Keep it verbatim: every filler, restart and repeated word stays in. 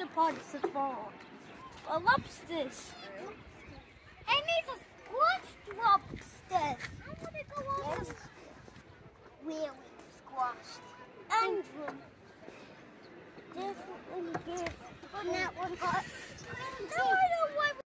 lobster pots that fall. Or lobsters. Hey, Mesa, squashed lobsters. I want to go on to really squashed. And different ones. But that one got... No, I don't want